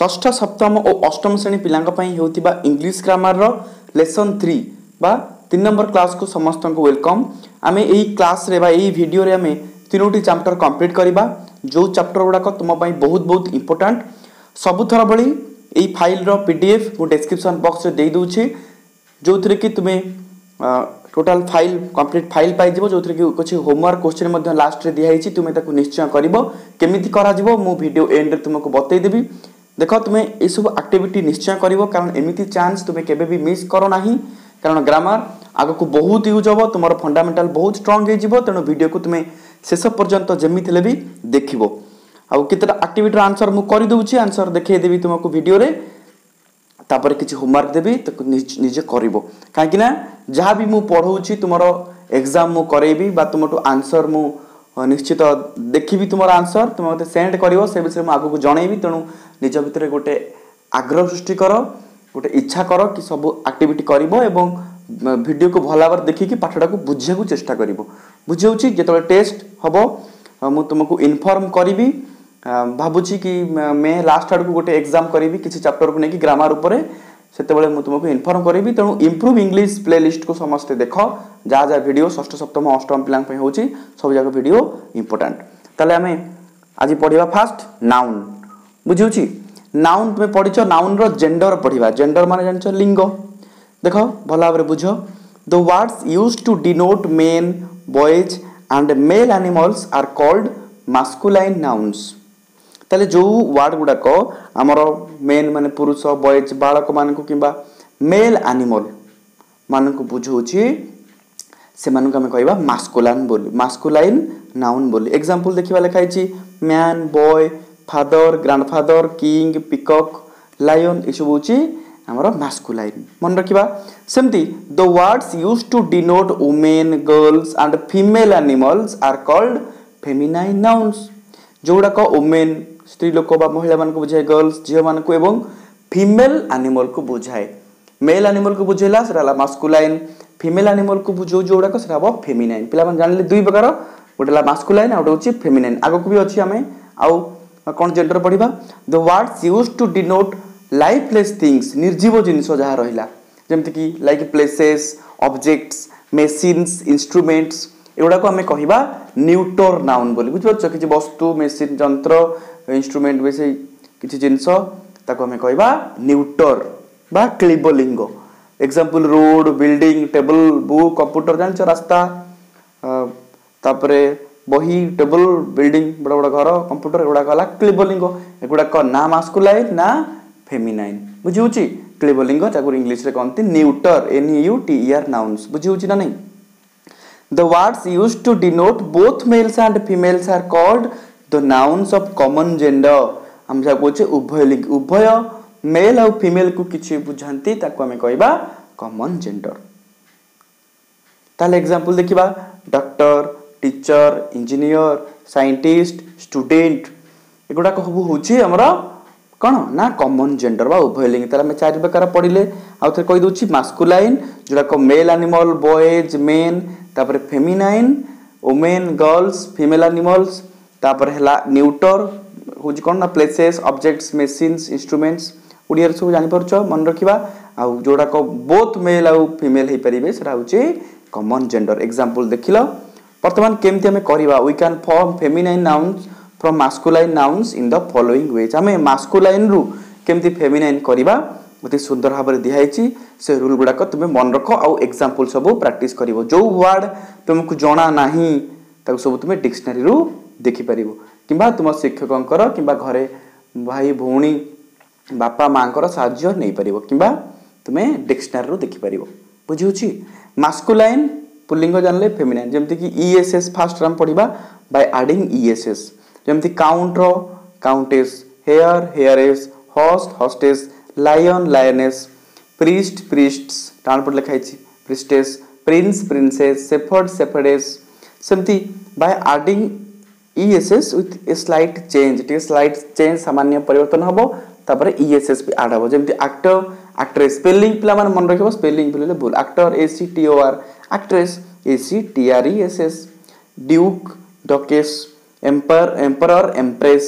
षष्ठ सप्तम और अष्टम श्रेणी पिलांका होतिबा इंग्लिश ग्रामर रो लेसन 3 बा 3 नंबर क्लास को समस्त को वेलकम। आमे एही क्लास रे बा एही वीडियो रे आमे तीनोटी चैप्टर कंप्लीट करिबा, जो चैप्टर गुडाक तुम पाई बहुत बहुत इंपोर्टेंट। सबुथर भली एही फाइल रो पीडीएफ मु डिस्क्रिप्शन बॉक्स रे दे दोछि, जो थरे कि तुमे टोटल फाइल कंप्लीट फाइल पाई जिवो, जो थरे कि कुछ होमवर्क क्वेश्चन मध्य लास्ट रे दिया हिछि, तुमे ताको निश्चय करिवो। केमिति करा जिवो मु वीडियो एंड रे तुमको बतै देबी। देखो तुमे ए सब एक्टिविटी निश्चय करिवो, कारण एमिति चांस तुमे केबे भी मिस करो नाही, कारण ग्रामर आगो को बहुत यूज होबो, तुमर फंडामेंटल बहुत स्ट्रांग हे जिवो। तेनो वीडियो को तुमे शेष पर्यंत जेमि थले भी देखिवो। आ केतरा एक्टिविटी आंसर मु करि दोछि, आंसर देखै देबी तुमको वीडियो रे, तापर किछि होमवर्क देबी त निजे करिवो। काहे कि ना जहा भी मु पढौछि तुमरो एग्जाम मु करेबी बा तुमटो आंसर मु निश्चित देखिबी, तुमर आंसर तुम मते सेंड करिवो, से विषय मु आगो को जणैबी। तणु निज भितरे गोटे आग्रह सृष्टि करो, गोटे इच्छा करो कि सब एक्टिविटी करिवो एवं वीडियो को भला बार देखि कि पाठडा को बुझिया को चेष्टा करिवो। बुझौछि जेतले टेस्ट हबो मु तुमको इन्फॉर्म करिवि। भाबुछि कि मैं लास्ट आड को गोटे एग्जाम करिवि किछि चैप्टर को नेकी ग्रामर ऊपर, सेते बेले मु तुमको इन्फॉर्म करिवि। तणु इंप्रूव इंग्लिश प्लेलिस्ट को समस्त देखो, जा जा वीडियो षष्ठ सप्तम अष्टम पिलांग पे होछि, सब जाको वीडियो इंपोर्टेंट। तले हमें आज पढिबा फास्ट नाउन। बुझौछि नाउन तुमे पढिछो, नाउन रो जेंडर पढिबा। जेंडर माने जानछो लिंग। देखो भला भाव बुझ, the words use to denote men boys and male animals are called masculine nouns. ताले जो वार्ड गुड़ाक आमर मेन मान पुरुष बॉयज बालक मानक किंबा मेल एनिमल मानक बुझे से कहवा मास्कुलाइन बोली, मास्कुलाइन नाउन बोली। एग्जांपल देखा लिखाई man boy father grandfather king peacock lion ये सब होची आमर मास्कुलाइन। मन रखा सेमती the words use to denote women girls and female animals are called feminine nouns. जोड़ाक वुमेन स्त्री लोक बा महिला मान को बुझाए, गर्ल्स झील मान को, एवं फीमेल एनिमल को बुझाए। मेल एनिमल को बुझेला से मास्कुलाइन, फीमेल एनिमल को बुझो जोड़ाक से हम फेमिनाइन। पे जान दुई प्रकार, गोटे मास्कुलाइन आउट होची फेमिनाइन। आग को भी अच्छी आम आउ कौन जेंडर पढ़ा। The words use to denote lifeless things, निर्जीव जिनस जहाँ रहा, जमती कि like places objects machines instruments एगुड़ा को आम कहवा न्यूटर नाउन बोली। बुझिपार कि वस्तु मेसीन जंत्र इंस्ट्रुमेंट भी से किसी जिनस आम कहवा न्यूटर बा क्लीबलिंग। Example road building table book computer, जानच रास्ता, तापरे बही टेबल बिल्डिंग बड़ बड़ घर कंप्यूटर एगुड़ाक है क्लीबलिंग। एगुड़ाक ना मास्कुलाइन ना फेमिनाइन। बुझे क्लीबलिंग जगह इंग्लीश रे कहते न्यूटर NEUTER नाउन्स। बुझे ना नहीं। The words use to denote both males and females are called the nouns of common gender. हम जहाँ कहे उभय लिंग, उभय मेल और फीमेल को किसी बुझाती आम कहवा कॉमन जेंडर। ताल एग्जांपल देखा doctor teacher engineer scientist student एगुड़ाक सब होमर कौन ना कॉमन जेंडर बा उभय लिंग। ताले चार प्रकार पढ़िले। आउ थे कहि दोछि मास्कुलाइन जोड़ा मेल एनिमल बॉयज मेन, तापर feminine women girls female animals, तापर हैला न्यूटर होछि कौन ना places objects machines instruments. Odia सब जानि परछ, मन रखिबा। आउ जोड़ा बोथ मेल आउ फीमेल हे परिबे सेटा होछि कॉमन जेंडर। एग्जांपल देखिलो। वर्तमान केमति हमें करबा, we can form feminine nouns from masculine nouns in the following ways. आम मास्कुलाइन रु केमती फेमिनाइन करवा बहुत सुंदर भाव में दिखाई से रूल गुड़ाक तुम्हें मन रख। आउ एग्जांपल सब प्रैक्टिस कर, जो वर्ड तुमको जना ना सब तुम डिक्शनरी रु देखिपर कि तुम शिक्षक कि घरे भाई भौणी बापा माँ साज्य नहीं पार कि तुम्हें डिक्शनरी रु देखिपर। बुझे मास्कुलाइन पुल्लिंग जानले फेमिनाइन, जमती कि ESS फास्ट राम पढ़ा बाय एडिंग ESS, जमती counter countess heir heiress host hostess lion lioness priest priests टाणपट लिखाई priestess prince princess shepherd shepherdess. सेमती by adding ESS with a slight change, टी स्लाइट चेंज सामान्य परिवर्तन हम, तापर ESS भी आड हम, जमती एक्टर एक्ट्रेस। स्पेलिंग पे मन रख, स्पेलिंग भूल भूल actor ACTOR actress ACTRESS, duke duchess emperor emperor empress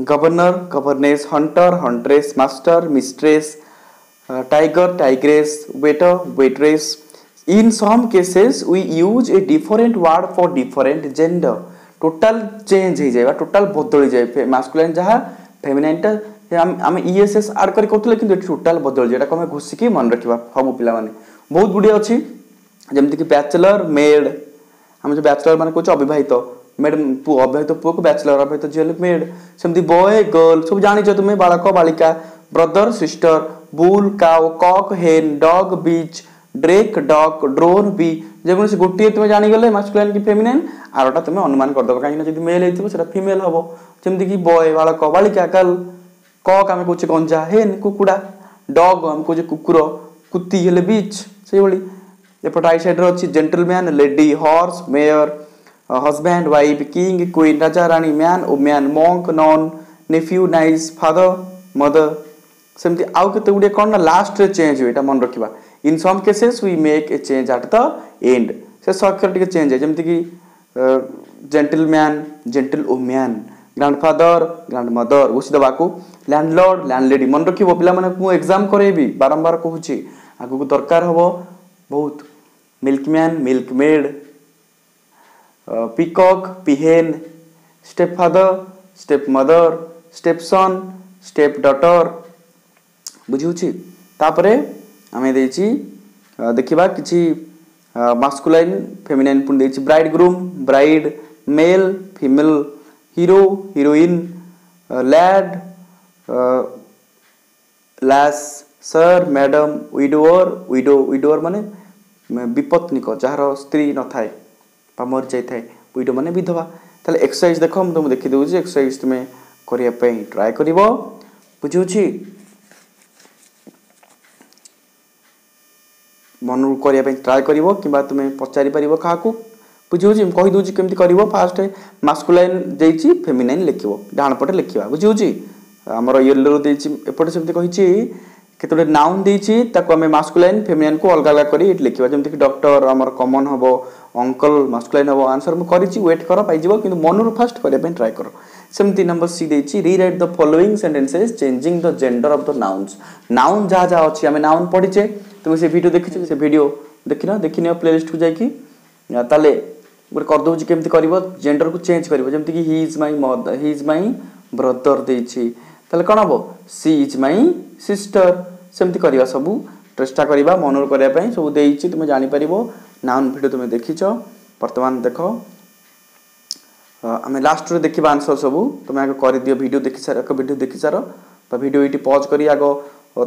governor, governess, hunter, huntress, master, mistress, tiger, tigress, waiter, waitress. In some cases we use a different word for different gender. Total change हो जाएगा, total बदल जाए. Masculine जहाँ, feminine टा हमें ESS add करके होता है, लेकिन total बदल जाए. इटा घुसी की मन रखिबा हम पिला माने बहुत बुढ़िया अच्छी जमती कि बैचलर, मेड. हम जो बैचलर माने कुछ अविवाहित मेड अविवाहित पुओ को बैचलर, अविवाहित झिल मेड. सेमती बॉय, गर्ल सब जानी जो तुम्हें बालक बालिका, brother sister, bull cow, cock hen, dog bitch, drake dog, drone bee. जेको गोटे तुम जानीगले मास्कुलाइन कि फेमिनाइन आरोटा तुम अनुमान करदेव कहीं जी मेल होता फिमेल हम जमीक बॉय बालक बालिका, गर्ल कॉक आम कहे गंजा, हेन कुकुड़ा, डॉग आम कहे कुकुर, कुती हेले बीच. से भाई एपट आई सैड्रे अच्छी gentleman, lady, horse, mare, husband, wife, king, queen, राजा, राणी, man, woman, monk, nun, nephew, niece, father, mother. सेमती आउ केते गुडे कोन ना लास्ट रे चेंज होय. एटा मन रखिबा. In some cases we make a change at the end. से शॉर्टकट टिके चेंज है जेमति कि जेंटलमैन, जेंटलवुमन, ग्रैंडफादर, ग्रैंडमदर उसी दबा को, लैंडलॉर्ड, लैंडलेडी. मन रखिबो पिला माने मु एग्जाम करेबी बारंबार कहूची आगु को दरकार हबो बहुत. Milkman, milkmaid, peacock, peahen, stepfather, stepmother, stepson, stepdaughter बुझी. तापरे आम देखा कि मास्कुलाइन फेमिनाइन पुन दे. Bride groom, bride, male, female, hero, heroine, lad, lass, sir, madam, widower, widow, widower माने विपत्निक जार स्त्री न थाए बा मर जाए, विडो माने विधवा. ताले एक्सरसाइज देख मुझे तुम देखी दूसरी एक्सरसाइज तुम्हें करने ट्राए कर बुझे मन करने ट्राए कर कि तुम्हें पचारि पार क्या बुझे कहीदे केमती कर. फास्ट मास्कुलाइन दे फेमिनाइन लिख डाण पटे लिखा बुझे आमर येलो एपटे सेमती कही कतोटे नाउन देमें मास्कुलाइन फेमिनाइन को अलग अलग कर लिखा जमीक डॉक्टर आमर कमन हम, अंकल मास्कुलाइन हम. आंसर मुझे वेट कर पाइज कि मन फास्ट करने ट्राए कर. सेमती नंबर सी देछि rewrite the following sentences changing the gender of the nouns. Noun जहाँ जहाँ अच्छे आम नाउन पढ़ीचे तुम्हें से वीडियो देखी से वीडियो देखना देखने प्लेलिस्ट को जाकि गोटे करदे केमती कर जेंडर को चेंज कर जमीक he is my mother, he is my brother देते कौन हम सी इज माई सिस्टर. सेमती करवा सब चेष्टा करवा मनोर करने सब दे तुम्हें जापर. नाउन वीडियो तुम्हें देखीच बर्तमान देख आम लास्ट रे देखा आंसर सब तुम आगे कर दियो वीडियो देखी सार एक वीडियो देखी सार वीडियो ये पज कर आग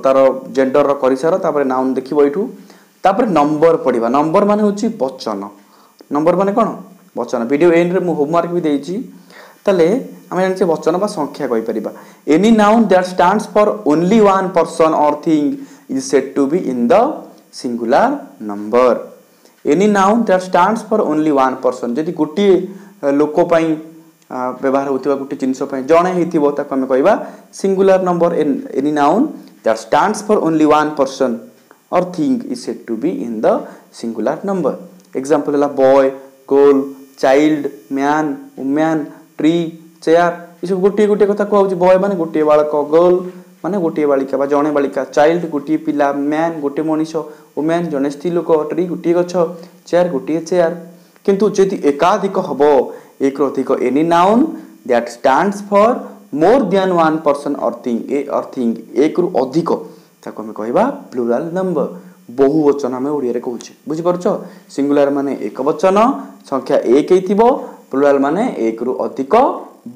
तार जेंडर कर सार नाउन देख यूँ तापर नंबर पढ़ा. नंबर मान हूँ वचन, नंबर मान कौन वचन. वीडियो एंड रे होमवर्क भी देती आम जानते वचन बा संख्या कहीपर. Any noun that stands for only one person or thing is said to be in the singular number. Any noun that stands for only one person जदि गोटे लोकपाई व्यवहार होता गोटे जिनसपाई जड़े होमें कह singular number. Any noun that stands for only one person or thing is said to be in the singular number. Example la boy, girl, child, man, woman, tree, chair. ये सब गोटे गोटे कथा कहूँ. बॉय मान गोटे बालक, गर्ल मान गोटे बालिका बा जड़े बालिका, चाइल्ड गोटे पिला, मैन गोटे मनीष, वुमेन जड़े स्त्री लोक, ट्री गोटे गछ, चेयर गोटे चेयर. किंतु यदि एकाधिक हम एक अधिक any noun that stands for more than one person or thing एक रु अधिक ताको हमें कहवा प्लूराल नंबर. बहुवचन हमें ओडिया कहूचे बुझीपरच. सिंगुलर माने एक वचन, संख्या एक हो, प्लूराल माने एक रु अधिक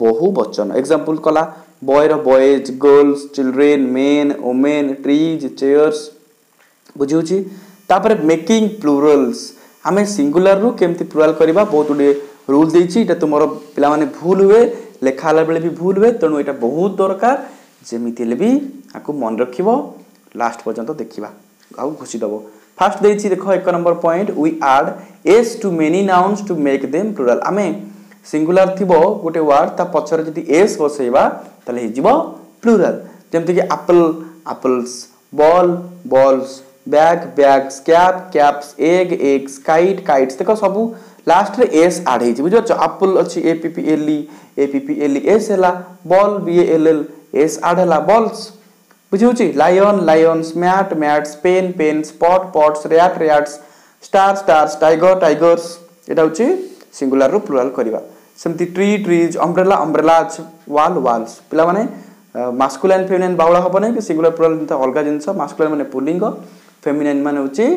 बहुवचन. एग्जांपल कला बॉयर, boys, girls, children, men, women, trees, chairs बुझी. तापर मेकिंग प्लूराल्स हमें सिंगुलर रु केमती प्लूराल करवा बहुत गुड़े रूल देछि. तुम पे भूल हुए लेखाला बेले भी भूल हुए तेणु यहाँ बहुत दरकार जमीती भी आपको मन रख लास्ट पर्यंत देखा आउ घुसी दबो. फास्ट देछि देख एक number point we add S to many nouns to make them plural. आम सिंगुलर थी गोटे वार्ड ता पचर जब एस बसइबा ताले हो प्लूराल. जमती कि apple, apples, ball, balls, bag, bags, cap, caps, egg, eggs, kite, kites. देख सब लास्ट रे एस आड होइछि बुझ छ एप्पल अछि A P P L E S हला ball B L L S आड हला बॉल्स बुझ होछि lion lions mat mats pen pen spot pots rat rats star stars tiger tigers एटा होछि सिंगुलर रु प्लुरल करबा सेमती tree trees umbrella umbrellas wall walls पिला माने मास्कुलाइन फेमिनिन बाउला हबने कि सिंगुलर प्लुरल अलगा जिंस मास्कुलाइन माने पुल्लिंग फेमिनिन माने होछि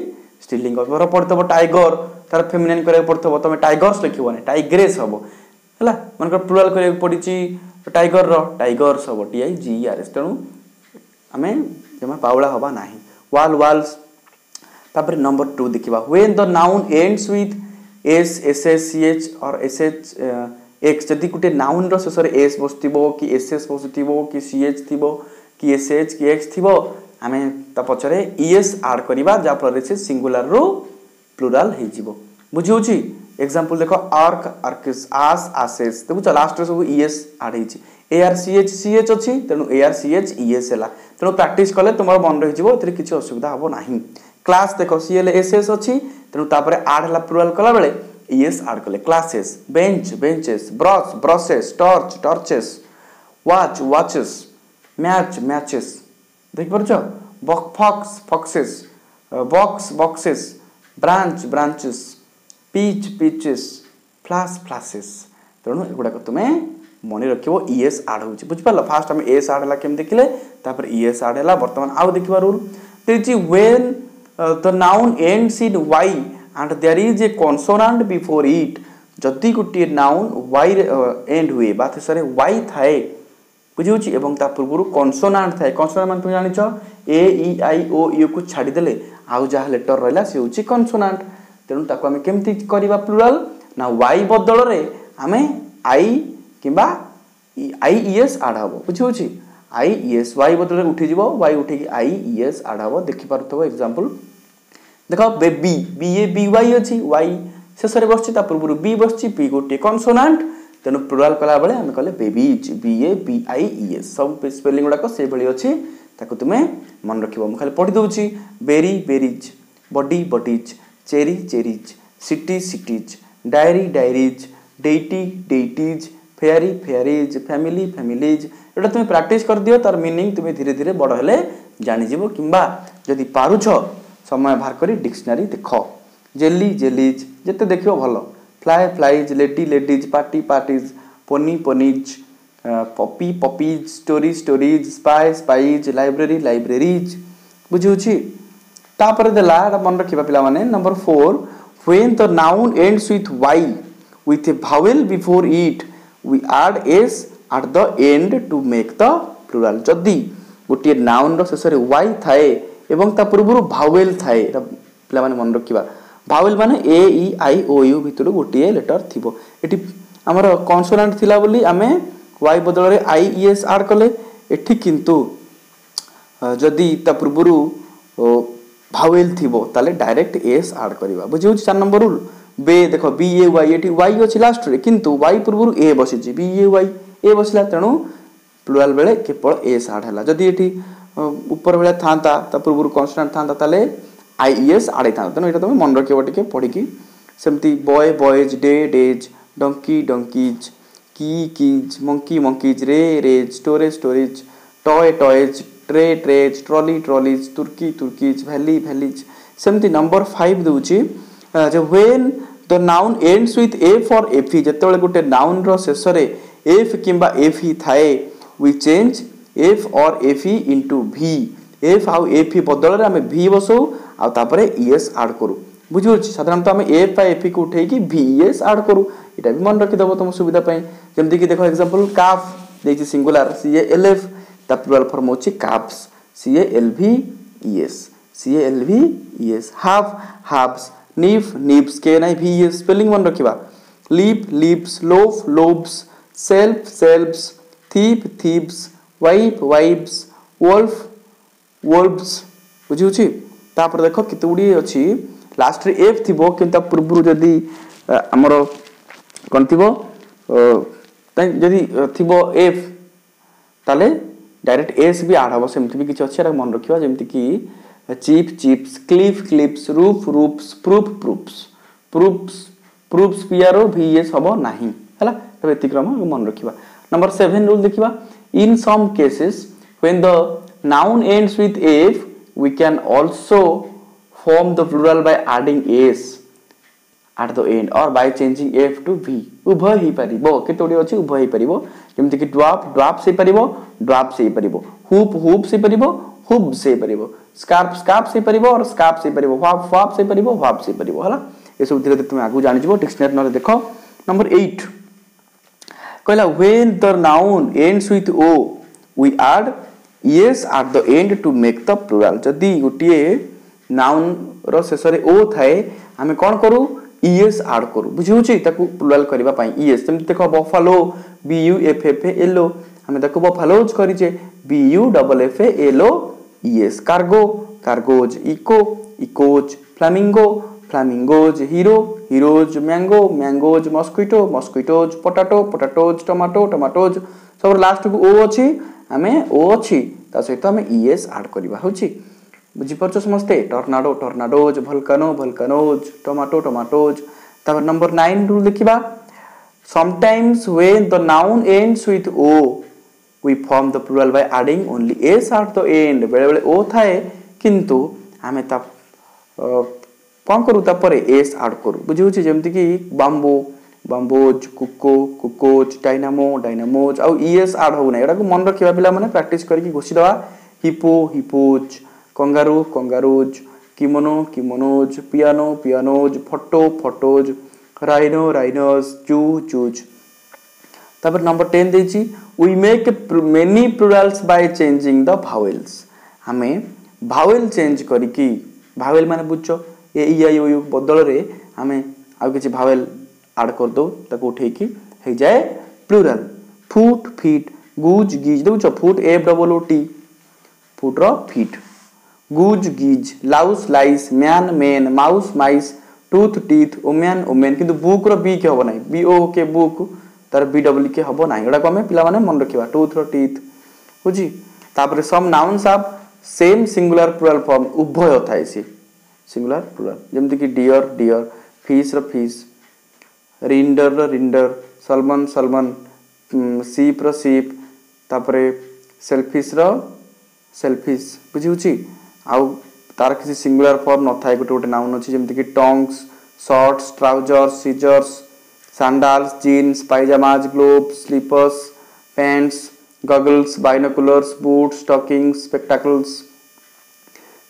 स्त्रीलिंग पर पड़ता टाइगर तार फेमिनिन करे पड़ता तुम टाइगर्स लिखने टाइग्रेस हम है मन प्लुरल करे पड़ी टाइगर टाइगर्स हम TIGERS तेणु आम जमा बाउला हवा ना वाल वाल्स तापर नंबर 2 देखा when the noun ends with S S S C H or S H x जदि गोटे नाउन रेष में एस बसो कि एस एस बसो कि सी एच थी कि एस एच कि एक्स थी आम पचर ईएस आड करवा जहाँफल से सिंगुलर रु प्लूराल हो बुझे एग्जांपल देख आर्क आर्किस आस आसेस देखो लास्ट रे सब ईएस आड हो सी एच अच्छी तेणु ARCH ईएस है तेणु प्राक्ट कले तुम मन रही किसी असुविधा हम ना क्लास देख CLSS अच्छी तेणु आड है प्लूराल कला बेले ईएस आड कले classes bench benches brush brushes torch torches watch watches match matches देख पार fox foxes box boxes branch branches peach peaches flash flashes तेणु एगुड़ाक तुम्हें मन रखो ईएस आड हो बुझिपार फास्ट आम एस आड है केम देखिले ईएस आड है बर्तमान आउ देखा रूल देखिए when the noun ends in y and there is a consonant before it जदि गोटे नाउन y एंड हुए बा शेषे y थाए बुझे एवं ता पूर्व कनसोनाट थाए कनसोनाट मान तुम जान ए ई आई ओ यू को छाड़देले आउ जहाँ लेटर रहा सी हूँ कनसोनाट तेणु ताको आम केमती करवा प्लूराल ना y बदल रे आम आई कि IES आड हम बुझे IES y बदल में उठीज y उठे IES आड हम देखिपुव एग्जांपल देख बेबी BABY अच्छी y शेष में बस पूर्व बी बस पी गोटे कनसोनाट तेणु प्लूराल कला बेले आम कले बेबीज BABIES सब स्पेलिंग गुड़ाक से भाई अच्छी ताको तुम्हें मन रख खाली पढ़ी दूसरी berry berries buddy buddies cherry cherries city cities diary diaries deity deities fairy fairies family families एटा तुम प्रैक्टिस कर दियो तार मीनिंग तुम्हें धीरे धीरे बड़ हेले जानि जिवो किंबा जदि पारुछ समय बाहर करी डिक्शनरी देखो जेली जेलीज जते देखियो भलो fly flies lady ladies party parties pony ponies puppy puppies story stories spy spies library libraries बुझिउछि तापर देला मन रखिबा पिला माने number 4 when the noun ends with Y with a vowel before it we add s at the end to make the plural जदि गोटे noun रेष में y थाए एवं ता पूर्व भावेल थाए पे मन रखा भावेल मान ए ई आई ओ यू भितर गोटे लेटर थी ये आमर कनसोनाट थिला बोली आमे y बदल में IES आड कले एठी किंतु जदि ता पूर्व भावेल थी ताले डायरेक्ट एस आड करवा बुझे 4 नंबर रूल बे देखो BAY ये वाई अच्छी लास्ट रे किंतु वाई पूर्व ए बसी BAY ए बसला तेणु प्लूराल बेले केवल एस आड है जदि ये ऊपर बेले था पूर्व कन्सोनाट था ताले IES आड़े था तेणु ये तुम मन रखियो टिके पढ़ी सेमती boy boys day days donkey donkeys key keys monkey monkeys ray rays storage storage toy toys tray trays trolley trolleys turkey turkeys valley valleys सेमती नंबर 5 दूची when the noun ends with A for एफी जिते गोटे noun रो शेष रे F किंबा एफी थाए we change F और एफी into भि एफ आउ एफी बदल में आम भि बसो आउर ईएस आड करूँ बुझे साधारणतः आम एफ आ एफी को उठे VES आड करूँ यहाँ भी मन रखिदेव तुम सुविधापी जमीक देख एग्जांपल काफ देखिए सिंगुलर CALF ता प्लूराल फॉर्म होची calves CALVES CALVES half halves knife knives KNIVES spelling मन रखा leaf leaves loaf loaves self selves thief thieves wife wives wolf wolves बुझे तापर देख कितुड़ी अच्छी लास्ट रे एफ थी कि पूर्व जदि आमर कौन थी जदि थी एफ ताले डायरेक्ट एस भी आड हम सेमती भी किसी अच्छे मन रखा जमती कि chip chips cliff cliffs roof roofs proof proofs proofs proof P R O V S हम ना तब ये क्रम मन रखा। नंबर 7 रूल देखा, in some cases when the noun ends with F we can also form the plural by adding S at the end or by changing F to we. उभय ही पारि केतोडी अछि उभय ही पारिबो जेमति कि ड्वाप ड्वाप से पारिबो ड्वाप से पारिबो, हुप हुप से पारिबो हुप से पारिबो, स्कार्फ स्कार्फ से पारिबो और स्कार्फ से पारिबो, व्हाप व्हाप से पारिबो व्हाप से पारिबो। हला ए सब धीरे धीरे तुम आगु जानि जबो डिक्शनरी न देखो। नंबर 8 कहला when the noun ends with O we add S at the end to make the plural. जदि गोटे नाउन रो शेष रे ओ थाए आमे कोन करू ईएस ऐड करू बुझिउची ताकू प्लूरल करबा पई ईएस। तम देखो buffalo B U F F A L O हमें देखो बफालोज करिजे B U double F A L O E S, cargo cargoes echo echoes, flamingo flamingoes, hero heroes, mango mangoes, mosquito mosquitoes, potato potatoes, tomato tomatoes. सब last को ओ अछि आमे ओ अछि ता सहित आमे ईएस ऐड करबा होछि बुझी परछो समस्ते। Tornado tornadoes, volcano volcanoes, tomato tomatoes. तब नंबर 9 रूल देखिबा, sometimes when the noun ends with O we form the plural by adding only S at the end. बेले बेले ओ थाए किंतु आमे ता कौन करू तापर एस ऐड करू बुझिउछि जेमति कि bamboo bamboos, cuckoo cuckoos, dynamo dynamos आ ईएस ऐड हो नै। एडा को मन रखिबा पिला माने प्रैक्टिस करके घोषि दवा। Hippo hippos, kangaroo kangaroos, kimono kimonos, piano pianos, photo photos, rhino rhinos, zoo zoos. तब नंबर 10 देछि we make many plurals by changing the vowels. हमें भावेल चेंज करके भावेल माने बुझो ए ई आई ओ यू बदल रे हमें आ किछि भावेल ऐड कर दो ताको उठे कि हे जाए plural. Foot feet, goose geese दोछ foot F double O T foot रो feet, goose geese, louse lice, man men, mouse mice, tooth teeth, woman women. किंतु बुक रो बी के होबो नाही बी ओ के बुक तार बी डब्ल्यू के होबो नाही। एडा को हमें पिला माने मन रखिबा टूथ रो टीथ बुझी। तापर some nouns of same singular plural form उभय थाय से सिंगुलर प्लूरल जेमति कि डियर डियर, फिश रो फिश, रिंडर रो रिंडर, सलमन सलमन, सीप रो सीप, तापर सेलफिश रो सेलफिश बुझिउची। आउ तार किसी सिंगुलर फॉर्म न थाए गोटे गोटे नाउन अच्छी जमीक tongs, shorts, trousers, scissors, sandals, jeans, pyjamas, gloves, slippers, pants, goggles, binoculars, boots, stockings, spectacles.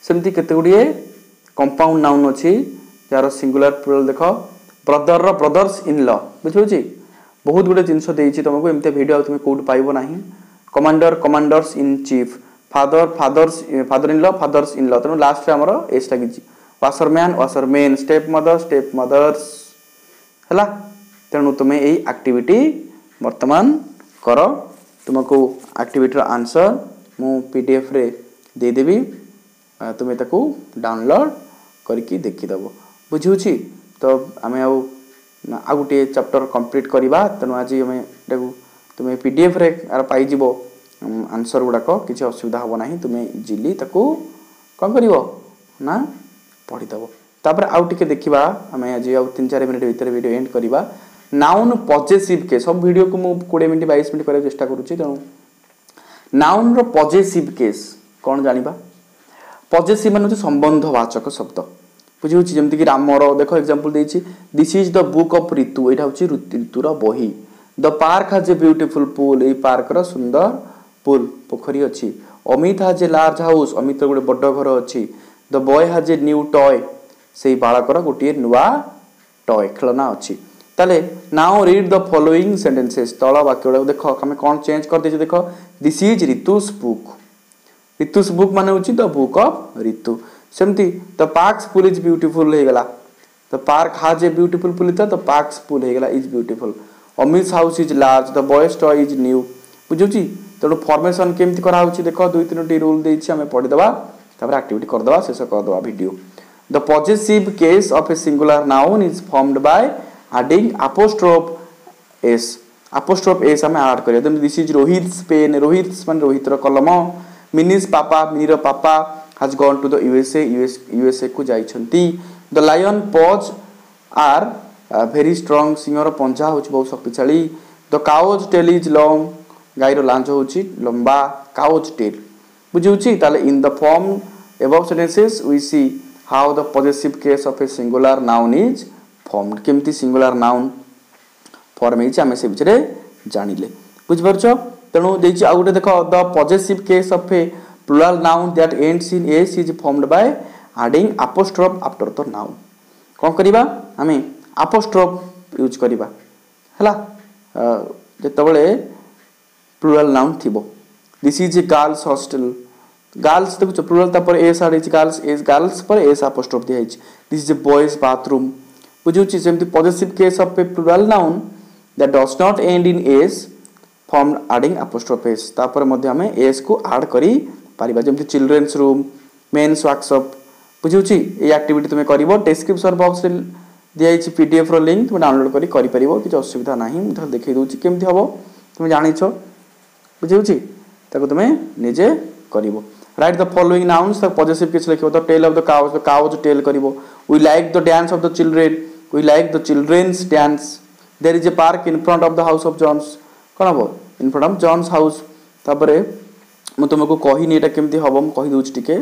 सेमती केते गुड़िए कंपाउंड नाउन अच्छी जार सिंगुलर प्लूरल देख ब्रदर ब्रदर्स इन लॉ बुझे बहुत गुड़े जिनस तुमको एमती भिडियो तुम कौट पाइब ना। Commander commanders in chief, father fathers fathers in law तेनाली लास्ट में आमर एस लगी। वाशरमैन वाशरमैन, स्टेप मदर्स है। तेणु तुम्हें यही आक्टिविटी वर्तमान कर। तुमको आक्टिविटी आंसर मु पीडीएफ रे देदेवी तुम्हें ताकू डाउनलोड करके देखीदेव बुझे। तो आम आ गोटे चैप्टर कंप्लीट करवा। तेणु आज आम तुम्हें पीडीएफ रे पाइज आंसर गुड़ाक किसी असुविधा हम ना। तुम्हें इजिली ताको कौन करिवो ना पढ़ीदेव। तापर आउ टिके देखिबा हमें आज आउ 3-4 मिनट भीतर वीडियो एंड करवा। नाउन पजेसिव केस सब वीडियो को मु 20 मिनट 22 मिनट करबा चेष्टा करूची। तेणु नाउन रो पजेसिव केस कौन जानिबा। पजेसिव माने होची संबंधवाचक शब्द बुझी होची जेमति कि राम रो देखो एग्जांपल देछि this is the book of Ritu एटा होची ऋतुर बही। The park has a beautiful pool ए पार्क रो सुंदर पुल पोखरी अच्छी। अमित हाज ए लार्ज हाउस अमित गोटे बड़ घर अच्छी। द बॉय हाज ए न्यू टॉय से बालकर गोटे नुआ टॉय खेलना अच्छी। ताले now read the following sentences तल वाक्य गुड़ा देख आम कौन चेंज कर देखे देख this is Ritu's book. Ritu's book मान हो द बुक ऑफ ऋतु। सेमती the park's pool is beautiful होगा the park has a beautiful pool the park's pool होगा is beautiful. Amit house is large the boy's toy is new बुझे। तेणु formation केमती कराऊँ देख 2-3 rule देछि हमें पढ़ीदेवा तापर एक्टिविटी करदेवा शेष करदेवा video. The possessive case of a singular noun is formed by adding apostrophe S हमें ऐड करिया। This is Rohit's pen Rohit's मान रोहित रो कलम। मिनीज पापा मिनीर पापा has gone to the USA USA को जाइछंती। The lion paws are very strong सिंहर पंजा होची बहुत शक्तिशाली the cause tail is long गाईर लांज होची लंबा काउज टेल बुझिउची ताले in the form above sentences we see how the possessive case of a singular noun is formed केमती सिंगुलर नाउन फॉर्म हेची आमे से बिचरे जानिले बुझ परछो तणो देची आ गुटे देखो the possessive case of a plural noun that ends in S is formed by adding apostrophe after the noun कोन करिबा आमे अपोस्ट्रोफ यूज करिबा हला जेतबेले प्लुरल नाउन थिबो this is a girls hostel girls देखो प्लुरल त पर एस आर इज गर्ल्स इज गर्ल्स पर एस अपोस्ट्रोफ दिया हिच this is a boys bathroom बुझुची सेमति possessive case of a plural noun that does not end in S form adding apostrophe S तापर मध्ये हमें एस को ऐड करी पारिबा जेमति चिल्ड्रेन्स रूम मेंस वर्कशॉप बुझुची ए एक्टिविटी तुमे करिवो डिस्क्रिप्शन बॉक्स रे दियाइछि पीडीएफ रो लिंक तुम डाउनलोड करी करि परिबो कि असुविधा नाही हम देखै दोछि केमथि हबो तुम जानिछो बुझिउछि ताको तुम निजे करिवो write the following nouns the possessive case लिखियो the tail of the cause tail करिवो we like the dance of the children we like the children's dance there is a park in front of the house of John's कोन हबो in front of John's house तापरे म तुमको कहिनी एटा केमथि हबो म कहि दोछि टिके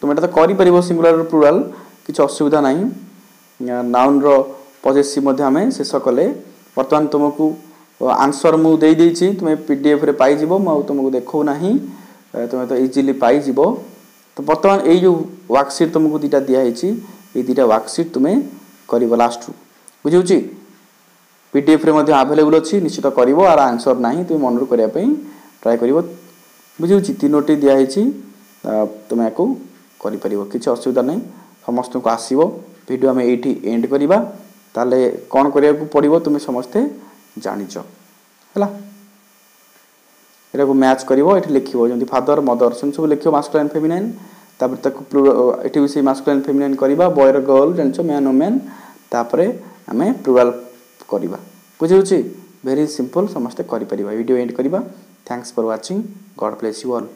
तुम एटा त करि परिबो सिंगुलर प्लुरल किछ असुविधा नाही नाउन रो पजेसिव मध्ये हमें शेष कले वर्तमान तुमको आंसर मु दे देछि तुमे पीडीएफ रे पाई जिवो म तुमको देखौ नाही तुमे तो इजीली पाई जिवो तो वर्तमान ए जो वर्कशीट तुमको दिटा दिया हिची ए दिटा वर्कशीट तुमे करिवो लास्ट बुझियौ छि पीडीएफ रे मध्ये अवेलेबल अछि निश्चित करिवो आर आंसर नाही तुमे मनरु करिया पई ट्राई करिवो बुझियौ छि तीनोटी दिया हिची तुमे को करि परिवो किछ असुविधा नाही समस्त को आसीबो वीडियो में एटी एंड करिबा ताले कोन करिया को पड़िबो तुमे समस्ते जानिचो हला एरा को मैच करिवो एठी लिखिवो जंती फादर मदर सब सब लिखियो मास्कुलिन फेमिनिन तापर तक एठी विषय मास्कुलिन फेमिनिन करिबा बॉय र गर्ल जानचो मैन वुमेन तापरे हमें प्लुरल करिबा बुझियोछि वेरी सिंपल समस्ते करि परिबा वीडियो एंड करिबा thanks for watching God bless you all.